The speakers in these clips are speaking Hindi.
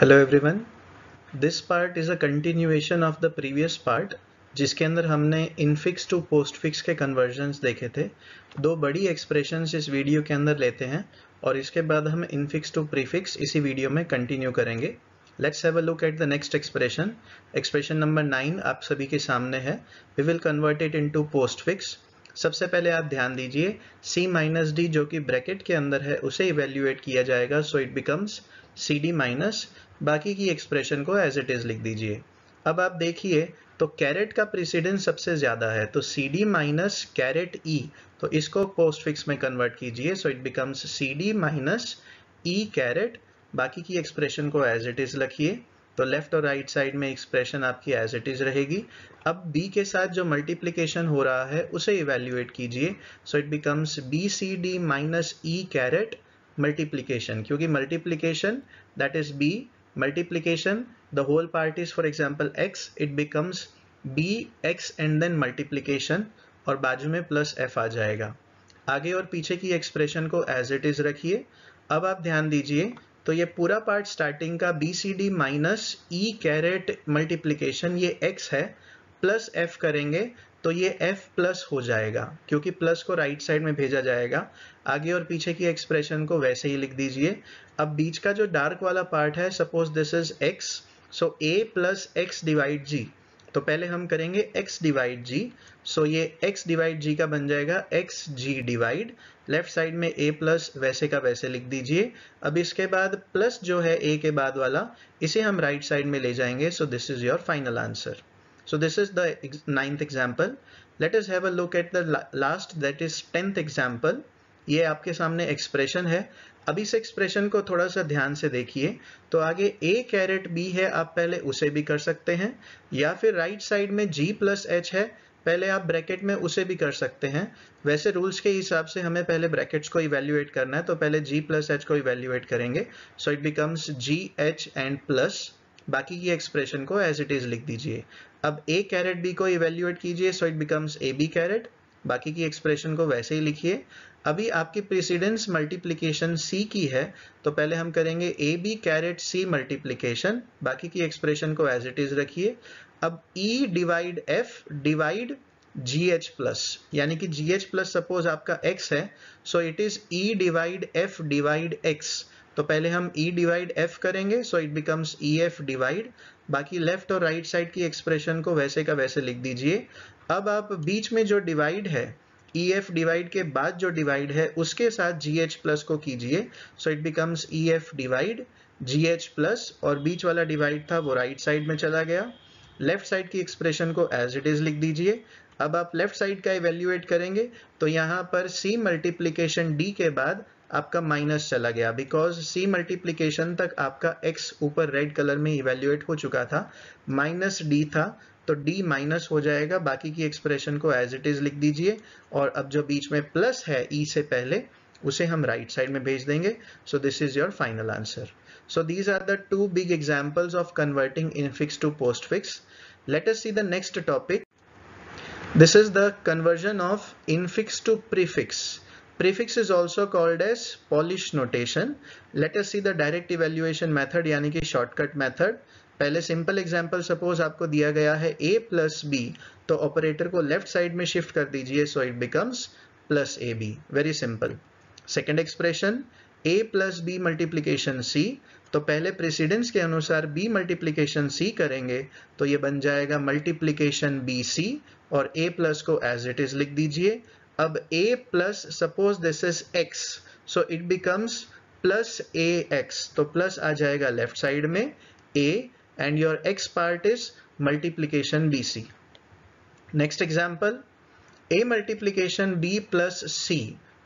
Hello everyone, this part is a continuation of the previous part जिसके अंदर हमने इनफिक्स टू पोस्टफिक्स के कन्वर्जन्स देखे थे। दो बड़ी एक्सप्रेशंस इस वीडियो के अंदर लेते हैं और इसके बाद हम इनफिक्स टू प्रीफिक्स इसी वीडियो में कंटिन्यू करेंगे। Let's have a look at the next expression number 9 आप सभी के सामने है। We will convert it into postfix. सबसे पहले आप ध्यान दीजिए c माइनस डी जो कि ब्रैकेट के अंदर है उसे इवेल्यूएट किया जाएगा, so it becomes C D minus, बाकी की एक्सप्रेशन को एज इट इज लिख दीजिए। अब आप देखिए तो कैरेट का प्रीसिडेंस सबसे ज्यादा है, तो C D minus caret E, तो इसको पोस्टफिक्स में कन्वर्ट कीजिए, so it becomes C D minus E caret, बाकी की एक्सप्रेशन को एज इट इज लिखिए। तो लेफ्ट और राइट साइड में एक्सप्रेशन आपकी एज इट इज रहेगी। अब b के साथ जो मल्टीप्लीकेशन हो रहा है उसे इवेल्यूएट कीजिए, so it becomes B C D minus E caret multiplication, क्योंकि multiplication that is b, multiplication the whole part is for example x, इट बिकम्स b x and then multiplication और बाजू में प्लस f आ जाएगा। आगे और पीछे की एक्सप्रेशन को एज इट इज रखिए। अब आप ध्यान दीजिए तो ये पूरा पार्ट स्टार्टिंग का B C D minus E caret multiplication ये x है, प्लस f करेंगे तो ये f प्लस हो जाएगा क्योंकि प्लस को राइट साइड में भेजा जाएगा। आगे और पीछे की एक्सप्रेशन को वैसे ही लिख दीजिए। अब बीच का जो डार्क वाला पार्ट है, suppose this is x, so a plus X divide G, तो पहले हम करेंगे x डिवाइड जी, सो ये x डिवाइड जी का बन जाएगा X G divide. Left side में a प्लस वैसे का वैसे लिख दीजिए। अब इसके बाद प्लस जो है a के बाद वाला इसे हम राइट साइड में ले जाएंगे, so this is your final answer. So this is the 9th example. Let us have a look at the last, that is 10th example. ये आपके सामने expression है। अब इस expression को थोड़ा सा ध्यान से देखिए। तो आगे a कैरेट b है, आप पहले उसे भी कर सकते हैं, या फिर राइट साइड में g प्लस एच है, पहले आप ब्रैकेट में उसे भी कर सकते हैं। वैसे रूल्स के हिसाब से हमें पहले ब्रैकेट्स को इवेल्यूएट करना है, तो पहले g प्लस एच को इवेल्यूएट करेंगे, so it becomes G H and plus, बाकी की एक्सप्रेशन को एज इट इज लिख दीजिए। अब a कैरेट b को इवेल्यूएट कीजिए, so it becomes A B caret, बाकी की एक्सप्रेशन को वैसे ही लिखिए। अभी आपकी प्रीसिडेंस मल्टीप्लीकेशन c की है, तो पहले हम करेंगे A B caret C multiplication, बाकी की एक्सप्रेशन को एज इट इज रखिए। अब e डिवाइड f डिवाइड जी एच प्लस, यानी कि जी एच प्लस सपोज आपका x है, so it is e divide f divide x, तो पहले हम e डिवाइड f करेंगे, so it becomes E F divide, बाकी लेफ्ट और राइट साइड की एक्सप्रेशन को वैसे का वैसे लिख दीजिए। अब आप बीच में जो डिवाइड है, ई एफ डिवाइड के बाद जो डिवाइड है उसके साथ जी एच प्लस को कीजिए, so it becomes E F divide ji H plus, और बीच वाला डिवाइड था वो राइट साइड में चला गया। लेफ्ट साइड की एक्सप्रेशन को एज इट इज लिख दीजिए। अब आप लेफ्ट साइड का इवेल्यूएट करेंगे, तो यहाँ पर सी मल्टीप्लीकेशन डी के बाद आपका माइनस चला गया, बिकॉज सी मल्टीप्लीकेशन तक आपका x ऊपर रेड कलर में इवेल्यूएट हो चुका था, माइनस d था, तो d माइनस हो जाएगा, बाकी की एक्सप्रेशन को एज इट इज लिख दीजिए। और अब जो बीच में प्लस है e से पहले उसे हम राइट साइड में भेज देंगे, so this is your final answer. So these are the two big examples of converting infix to postfix. Let us see the next topic. This is the conversion of infix to prefix. Prefix is also called as Polish notation. Let us see the direct evaluation method, यानी कि shortcut method. पहले simple example suppose आपको दिया गया है a plus b, तो operator को left side में shift कर दीजिए, so it becomes plus ab. Very simple. Second expression a plus b multiplication c, तो पहले precedence के अनुसार b multiplication c करेंगे, तो ये बन जाएगा multiplication bc, और a plus को as it is लिख दीजिए। अब a plus suppose this is x, so it becomes plus A x, तो प्लस आ जाएगा लेफ्ट साइड में a and your x part is multiplication B C. Next example a multiplication b plus c,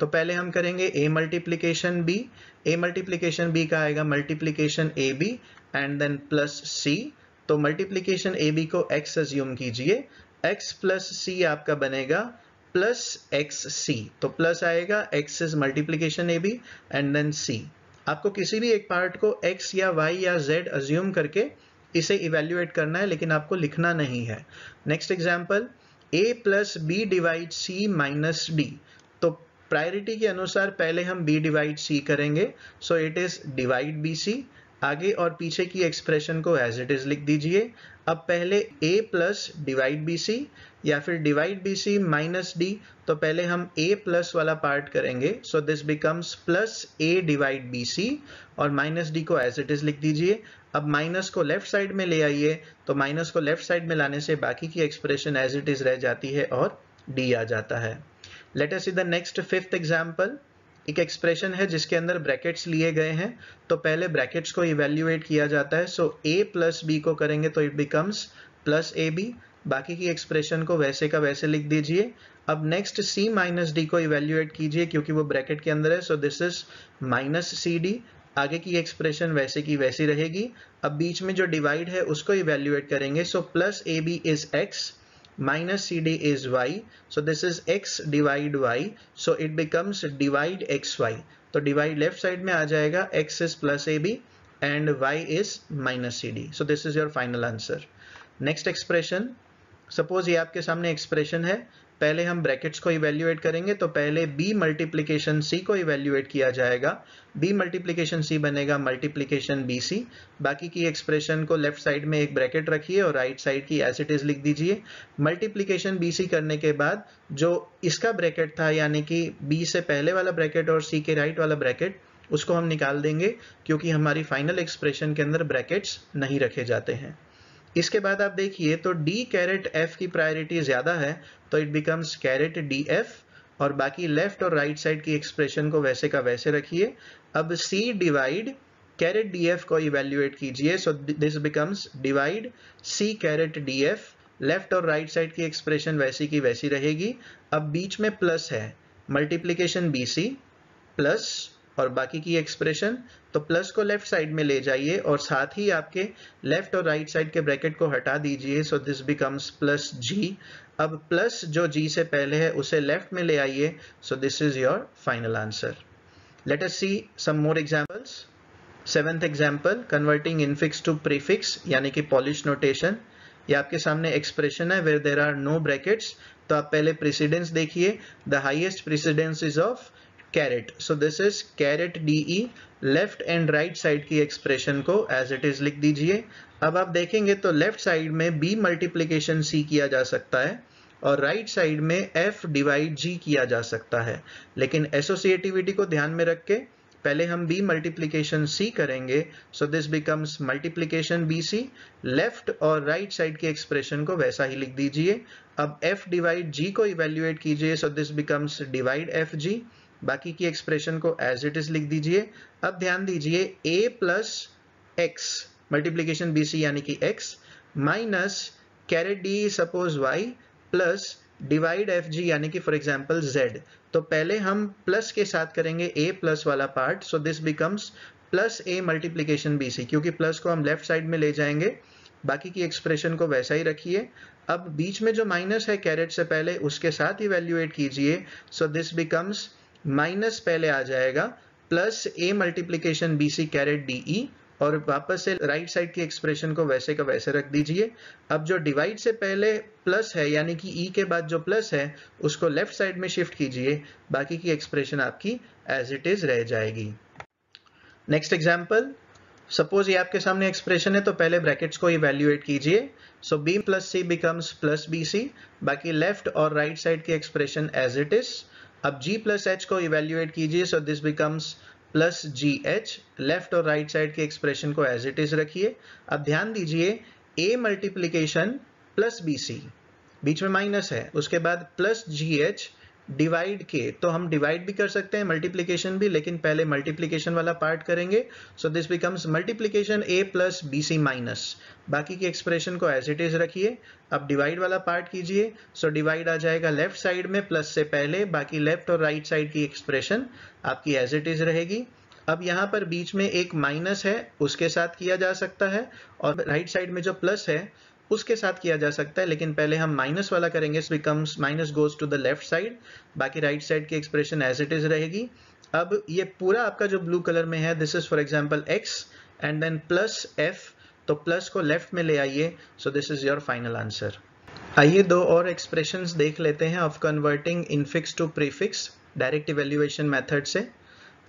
तो पहले हम करेंगे a multiplication b, a multiplication b का आएगा multiplication A B and then plus c, तो मल्टीप्लीकेशन ए बी को x अज्यूम कीजिए, x प्लस c आपका बनेगा प्लस एक्स सी, तो प्लस आएगा x is multiplication A B and then c। आपको किसी भी एक पार्ट को x या y या z अज्यूम करके इसे इवेल्यूएट करना है, लेकिन आपको लिखना नहीं है। Next example a plus B divide C minus D, तो प्रायोरिटी के अनुसार पहले हम b डिवाइड c करेंगे, so it is divide bc आगे और पीछे की एक्सप्रेशन को एज इट इज लिख दीजिए। अब पहले a plus divide B C या फिर divide B C minus D, तो पहले हम a प्लस वाला पार्ट करेंगे, so this becomes plus a divide B C और माइनस डी को एज इट इज लिख दीजिए। अब माइनस को लेफ्ट साइड में ले आइए, तो माइनस को लेफ्ट साइड में लाने से बाकी की एक्सप्रेशन एज इट इज रह जाती है और डी आ जाता है। Let us see the next fifth example. एक एक्सप्रेशन है जिसके अंदर ब्रैकेट्स लिए गए हैं, तो पहले ब्रैकेट्स को इवेल्युएट किया जाता है, सो a प्लस बी को करेंगे तो it becomes plus A B. बाकी की एक्सप्रेशन को वैसे का वैसे लिख दीजिए। अब नेक्स्ट c माइनस डी को इवेल्युएट कीजिए क्योंकि वो ब्रैकेट के अंदर है, so this is minus C D. आगे की एक्सप्रेशन वैसे की वैसी रहेगी। अब बीच में जो डिवाइड है उसको इवेल्युएट करेंगे, so plus A B is x, minus CD is y, so this is x divide y, so it becomes divide xy. So divide left side में आ जाएगा, x is plus AB and y is minus CD. So this is your final answer. Next expression, suppose ये आपके सामने expression है, पहले हम ब्रैकेट्स को इवेल्युएट करेंगे, तो पहले b मल्टीप्लीकेशन c को इवेल्युएट किया जाएगा, b मल्टीप्लीकेशन c बनेगा मल्टीप्लीकेशन बी सी। बाकी की एक्सप्रेशन को लेफ्ट साइड में एक ब्रैकेट रखिए और राइट साइड की एज इट इज लिख दीजिए। मल्टीप्लीकेशन बी सी करने के बाद जो इसका ब्रैकेट था, यानी कि b से पहले वाला ब्रैकेट और c के राइट वाला ब्रैकेट, उसको हम निकाल देंगे क्योंकि हमारी फाइनल एक्सप्रेशन के अंदर ब्रैकेट्स नहीं रखे जाते हैं। इसके बाद आप देखिए तो d कैरेट f की प्रायोरिटी ज़्यादा है, तो it becomes caret D F और बाकी लेफ्ट और राइट साइड की एक्सप्रेशन को वैसे का वैसे रखिए। अब c divide caret D F को इवेल्युएट कीजिए, so this becomes divide c caret D F. Left और राइट साइड की एक्सप्रेशन वैसी की वैसी रहेगी। अब बीच में प्लस है, मल्टीप्लीकेशन बी सी प्लस और बाकी की एक्सप्रेशन, तो प्लस को लेफ्ट साइड में ले जाइए और साथ ही आपके लेफ्ट और राइट साइड के ब्रैकेट को हटा दीजिए, सो दिस बिकम्स प्लस जी। अब प्लस जो जी से पहले है उसे लेफ्ट में ले आइए, so this is your final answer. Let us see some more examples. Seventh example, converting infix to prefix यानी कि पॉलिश नोटेशन। ये आपके सामने एक्सप्रेशन है where there are no brackets, तो आप पहले प्रेसिडेंस देखिए, the highest precedence is of caret, so this is caret D E. Left and right side की एक्सप्रेशन को एज इट इज लिख दीजिए। अब आप देखेंगे तो लेफ्ट साइड में b मल्टीप्लीकेशन c किया जा सकता है और राइट साइड में f डिवाइड g किया जा सकता है, लेकिन एसोसिएटिविटी को ध्यान में रख के पहले हम b मल्टीप्लीकेशन c करेंगे, so this becomes multiplication B C. Left और राइट साइड की एक्सप्रेशन को वैसा ही लिख दीजिए। अब f डिवाइड g को इवेल्युएट कीजिए, so this becomes divide F G. बाकी की एक्सप्रेशन को एज इट इज लिख दीजिए। अब ध्यान दीजिए a plus x multiplication B C यानी कि x minus caret D suppose y plus divide F G यानी कि फॉर एग्जाम्पल z, तो पहले हम प्लस के साथ करेंगे a प्लस वाला part, so this becomes plus a multiplication B C क्योंकि प्लस को हम लेफ्ट साइड में ले जाएंगे। बाकी की एक्सप्रेशन को वैसा ही रखिए। अब बीच में जो माइनस है कैरेट से पहले उसके साथ इवेल्युएट कीजिए, सो दिस बिकम्स माइनस पहले आ जाएगा plus a multiplication B C caret D E और वापस से राइट साइड की एक्सप्रेशन को वैसे का वैसे रख दीजिए। अब जो डिवाइड से पहले प्लस है यानी कि e के बाद जो प्लस है उसको लेफ्ट साइड में शिफ्ट कीजिए, बाकी की एक्सप्रेशन आपकी एज इट इज रह जाएगी। नेक्स्ट एग्जाम्पल, सपोज ये आपके सामने एक्सप्रेशन है, तो पहले ब्रैकेट्स को इवेल्युएट कीजिए, सो b प्लस सी बिकम्स प्लस बी सी। बाकी लेफ्ट और राइट साइड की एक्सप्रेशन एज इट इज। अब g प्लस एच को इवेल्युएट कीजिए, so this becomes plus ji H. Left और राइट साइड के एक्सप्रेशन को एज इट इज रखिए। अब ध्यान दीजिए a multiplication plus B C, बीच में माइनस है, उसके बाद प्लस जी एच डिवाइड के, तो हम डिवाइड भी कर सकते हैं मल्टीप्लीकेशन भी, लेकिन पहले मल्टीप्लीकेशन वाला पार्ट करेंगे, so this becomes multiplication a plus B C minus. बाकी की एक्सप्रेशन को एज इट इज रखिए। अब डिवाइड वाला पार्ट कीजिए, सो डिवाइड आ जाएगा लेफ्ट साइड में प्लस से पहले, बाकी लेफ्ट और राइट साइड की एक्सप्रेशन आपकी एज इट इज रहेगी। अब यहाँ पर बीच में एक माइनस है उसके साथ किया जा सकता है और राइट साइड में जो प्लस है उसके साथ किया जा सकता है, लेकिन पहले हम माइनस वाला करेंगे, so becomes minus goes to the left side. बाकी राइट साइड की एक्सप्रेशन एज इट इज रहेगी। अब ये पूरा आपका जो ब्लू कलर में है, this is for example x and then plus f, तो प्लस को लेफ्ट में ले आइए, so this is your final answer. आइए दो और एक्सप्रेशंस देख लेते हैं of converting infix to prefix direct evaluation method से।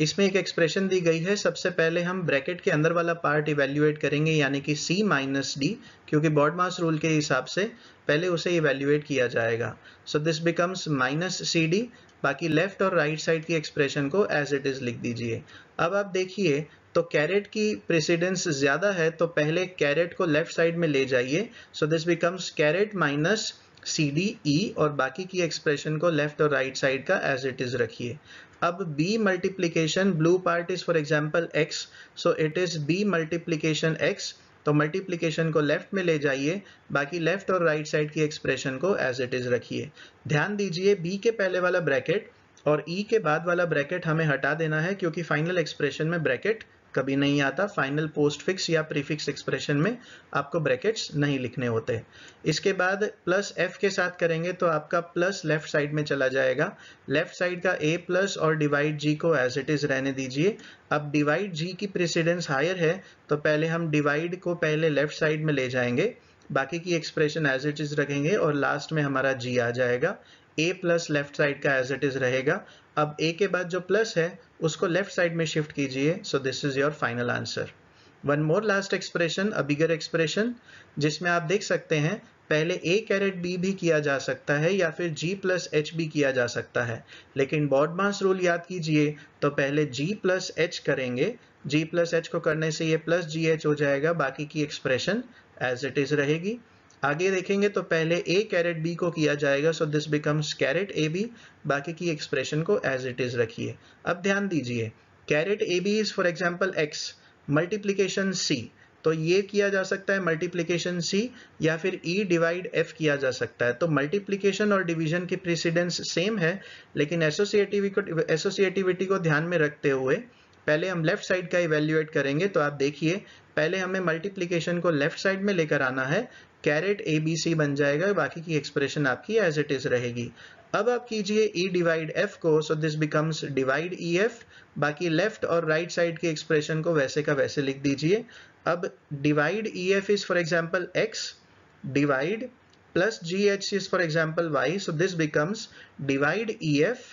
इसमें एक एक्सप्रेशन दी गई है। सबसे पहले हम ब्रैकेट के अंदर वाला पार्ट इवेल्युएट करेंगे यानी कि C माइनस डी, क्योंकि बॉडमास रूल के हिसाब से पहले उसे इवेल्युएट किया जाएगा। So this becomes minus C D. बाकी लेफ्ट और राइट साइड की एक्सप्रेशन को एज इट इज लिख दीजिए। अब आप देखिए तो कैरेट की प्रेसिडेंस ज्यादा है तो पहले कैरेट को लेफ्ट साइड में ले जाइए। So this becomes caret minus C D E और बाकी की एक्सप्रेशन को लेफ्ट और राइट साइड का एज इट इज रखिए। अब b multiplication blue part is for example x, so it is b multiplication x। तो मल्टीप्लीकेशन को लेफ्ट में ले जाइए, बाकी लेफ्ट और राइट साइड की एक्सप्रेशन को एज इट इज रखिए। ध्यान दीजिए b के पहले वाला ब्रैकेट और e के बाद वाला ब्रैकेट हमें हटा देना है क्योंकि फाइनल एक्सप्रेशन में ब्रैकेट कभी नहीं आता। फाइनल पोस्टफिक्स या प्रीफिक्स एक्सप्रेशन में आपको ब्रैकेट्स नहीं लिखने होते। इसके बाद प्लस f के साथ करेंगे तो आपका प्लस लेफ्ट साइड में चला जाएगा। लेफ्ट साइड का a प्लस और डिवाइड g को एज इट इज रहने दीजिए। अब डिवाइड g की प्रेसिडेंस हायर है तो पहले हम डिवाइड को पहले लेफ्ट साइड में ले जाएंगे, बाकी की एक्सप्रेशन एज इट इज रखेंगे और लास्ट में हमारा g आ जाएगा। a प्लस लेफ्ट साइड का एज इट इज रहेगा। अब a के बाद जो प्लस है उसको लेफ्ट साइड में शिफ्ट कीजिए। So this is your final answer. One more last expression, a bigger expression, जिसमें आप देख सकते हैं पहले a कैरेट b भी किया जा सकता है या फिर g प्लस एच भी किया जा सकता है, लेकिन बॉडमास रूल याद कीजिए तो पहले g प्लस एच करेंगे। g प्लस एच को करने से ये प्लस जी एच हो जाएगा, बाकी की एक्सप्रेशन एज इट इज रहेगी। आगे देखेंगे तो पहले a कैरेट b को किया जाएगा। So this becomes caret A B, बाकी की एक्सप्रेशन को एज इट इज रखिए। अब ध्यान दीजिए caret A B is for example x multiplication c, तो ये किया जा सकता है मल्टीप्लीकेशन c या फिर e डिवाइड f किया जा सकता है। तो मल्टीप्लीकेशन और डिवीजन की प्रेसिडेंस सेम है, लेकिन एसोसिएटिविटी को ध्यान में रखते हुए पहले हम लेफ्ट साइड का इवेल्युएट करेंगे। तो आप देखिए पहले हमें मल्टीप्लीकेशन को लेफ्ट साइड में लेकर आना है, कैरेट ए बी सी बन जाएगा, बाकी की एक्सप्रेशन आपकी एज इट इज रहेगी। अब आप कीजिए ई डिवाइड एफ को। So this becomes divide E F, बाकी लेफ्ट और राइट साइड की एक्सप्रेशन को वैसे का वैसे लिख दीजिए। अब divide E F is for example x, divide plus ji H is for example Y. So this becomes divide E F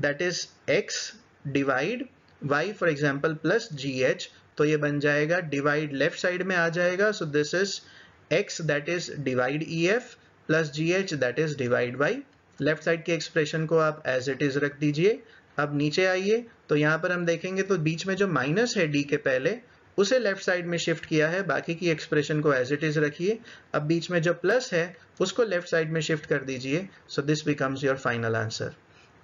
that is x divide y for example plus ji H. तो ये बन जाएगा डिवाइड लेफ्ट साइड में आ जाएगा। So this is x that is divide E F plus ji H that is divide y। Left side के एक्सप्रेशन को आप एज इट इज रख दीजिए। अब नीचे आइए तो यहाँ पर हम देखेंगे तो बीच में जो माइनस है d के पहले उसे लेफ्ट साइड में शिफ्ट किया है, बाकी की एक्सप्रेशन को एज इट इज रखिए। अब बीच में जो प्लस है उसको लेफ्ट साइड में शिफ्ट कर दीजिए। So this becomes your final answer.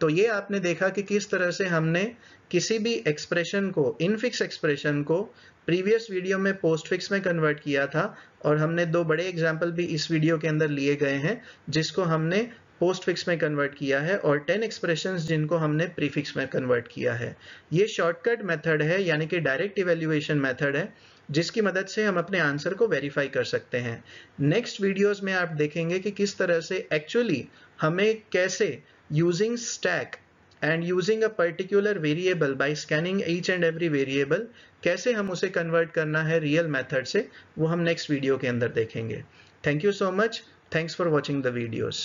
तो ये आपने देखा कि किस तरह से हमने किसी भी एक्सप्रेशन को, इनफिक्स एक्सप्रेशन को प्रीवियस वीडियो में पोस्टफिक्स में कन्वर्ट किया था और हमने दो बड़े एग्जाम्पल भी इस वीडियो के अंदर लिए गए हैं जिसको हमने पोस्टफिक्स में कन्वर्ट किया है और 10 एक्सप्रेशंस जिनको हमने प्रीफिक्स में कन्वर्ट किया है। ये शॉर्टकट मेथड है यानी कि डायरेक्ट इवेल्युएशन मेथड है जिसकी मदद से हम अपने आंसर को वेरीफाई कर सकते हैं। नेक्स्ट वीडियोज में आप देखेंगे कि किस तरह से एक्चुअली हमें कैसे using stack and using a particular variable by scanning each and every variable कैसे हम उसे convert करना है real method से, वो हम next video के अंदर देखेंगे। Thank you so much. Thanks for watching the videos.